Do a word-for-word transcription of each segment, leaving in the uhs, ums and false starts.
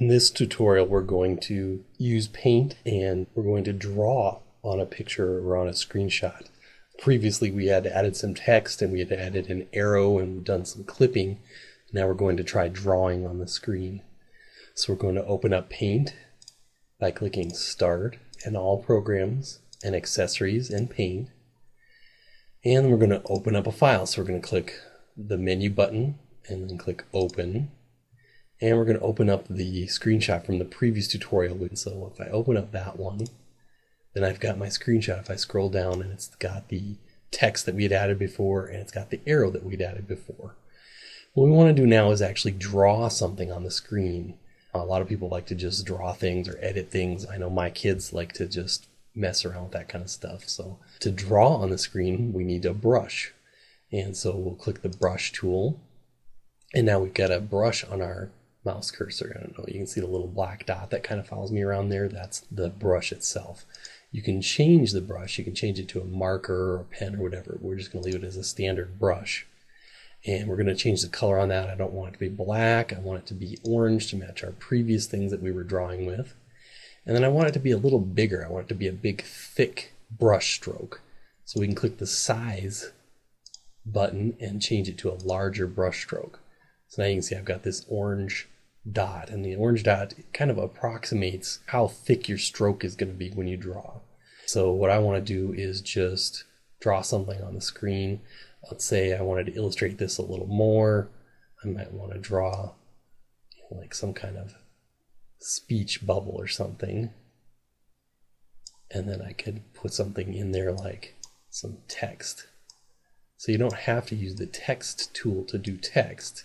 In this tutorial, we're going to use Paint and we're going to draw on a picture or on a screenshot. Previously, we had added some text and we had added an arrow and we've done some clipping. Now we're going to try drawing on the screen. So we're going to open up Paint by clicking Start and All Programs and Accessories and Paint. And we're going to open up a file. So we're going to click the menu button and then click Open. And we're going to open up the screenshot from the previous tutorial. And so if I open up that one, then I've got my screenshot. If I scroll down, and it's got the text that we had added before, and it's got the arrow that we'd added before. What we want to do now is actually draw something on the screen. A lot of people like to just draw things or edit things. I know my kids like to just mess around with that kind of stuff. So to draw on the screen, we need a brush. And so we'll click the brush tool. And now we've got a brush on our mouse cursor. I don't know, you can see the little black dot that kind of follows me around there. That's the brush itself. You can change the brush. You can change it to a marker or a pen or whatever. We're just going to leave it as a standard brush. And we're going to change the color on that. I don't want it to be black. I want it to be orange to match our previous things that we were drawing with. And then I want it to be a little bigger. I want it to be a big, thick brush stroke. So we can click the size button and change it to a larger brush stroke. So now you can see I've got this orange dot, and the orange dot kind of approximates how thick your stroke is going to be when you draw. So what I want to do is just draw something on the screen. Let's say I wanted to illustrate this a little more. I might want to draw like some kind of speech bubble or something. And then I could put something in there like some text. So you don't have to use the text tool to do text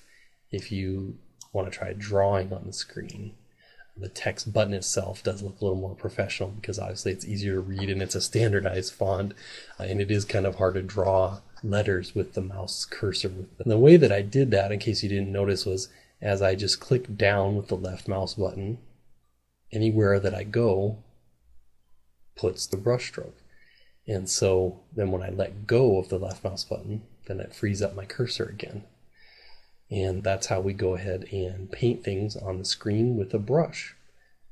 if you want to try drawing on the screen. The text button itself does look a little more professional because obviously it's easier to read and it's a standardized font, uh, and it is kind of hard to draw letters with the mouse cursor. And the way that I did that, in case you didn't notice, was as I just click down with the left mouse button, anywhere that I go puts the brush stroke. And so then when I let go of the left mouse button, then it frees up my cursor again. And that's how we go ahead and paint things on the screen with a brush.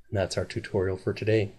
And that's our tutorial for today.